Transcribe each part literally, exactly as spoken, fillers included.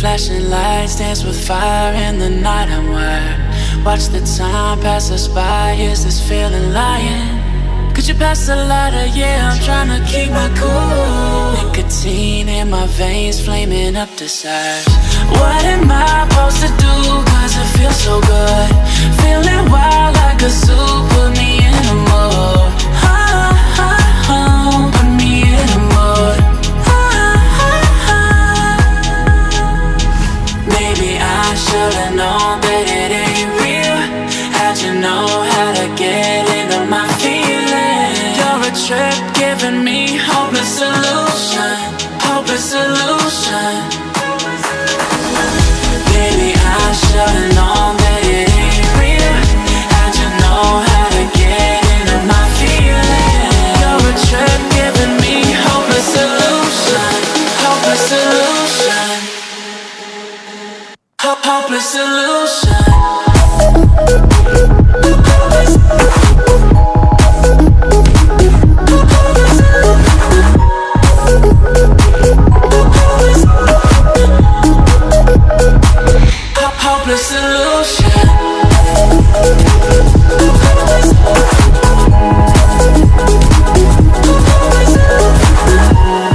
Flashing lights dance with fire in the night. I'm wired. Watch the time pass us by. Is this feeling lying? Could you pass the lighter? Yeah, I'm trying to keep my cool. Nicotine in my veins, flaming up desire. What am I supposed to do? Cause it feels so good. Feeling wild like a zoo. Put me in a mood. Oh, oh, oh. Put me in a mood. I should've known that it ain't real. How'd you know how to get into my feelings? You're a trip giving me hopeless solution. Hopeless solution. Baby, I should've known that it ain't real. How'd you know how to get into my feelings? You're a trip giving me hopeless solution. Hopeless solution. Hopeless solution. Hopeless. Hopeless. Hopeless solution.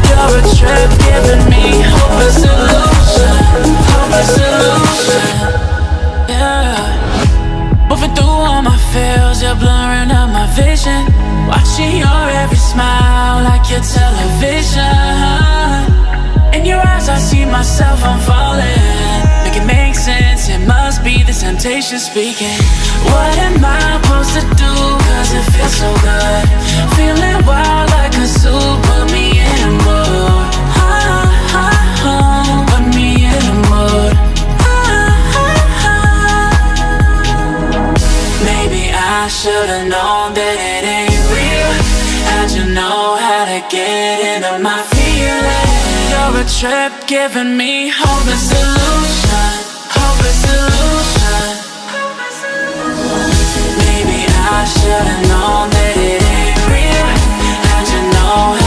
You're a trip giving me hopeless solution. Hopeless solution. Yeah, moving through all my feels, you're blurring up my vision. Watching your every smile like your television. In your eyes I see myself, I'm falling. Make it make sense, it must be the temptation speaking. What am I supposed to do? Cause it feels so good. Feeling wild like a zoo, put me in a mood. Oh, oh, oh, put me in a mood. I should've known that it ain't real. How'd you know how to get into my feelings? You're a trip giving me hopeless solution. Hopeless solution. Maybe I should've known that it ain't real. How'd you know how